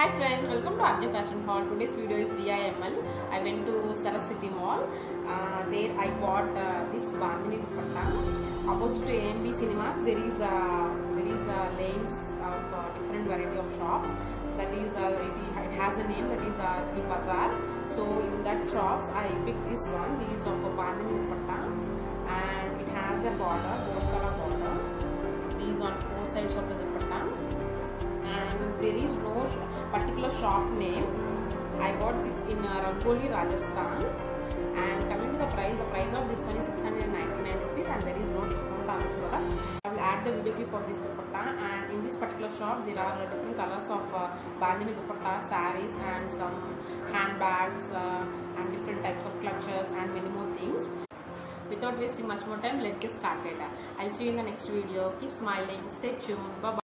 Hi friends, welcome to RJ Fashion Hall. Today's video is D.I.M.L. I went to Sarath City Mall. There I bought this Bandhani Dupatta. Opposite to AMB cinemas, there is lanes of different variety of shops. That is, it has a name. That is the bazaar. So in that shops, I picked this one. This is of Bandhani Dupatta, and it has a border, gold color border. It is on four sides of the dupatta, and there is no particular shop name. I bought this in Rampoli, Rajasthan. And coming to the price of this one is 699 rupees, and there is no discount on this product. I will add the video clip of this dupatta. And in this particular shop, there are different colors of bandhani dupatta, saris, and some handbags, and different types of clutches, and many more things. Without wasting much more time, let's get started. I'll see you in the next video. Keep smiling, stay tuned. Bye bye.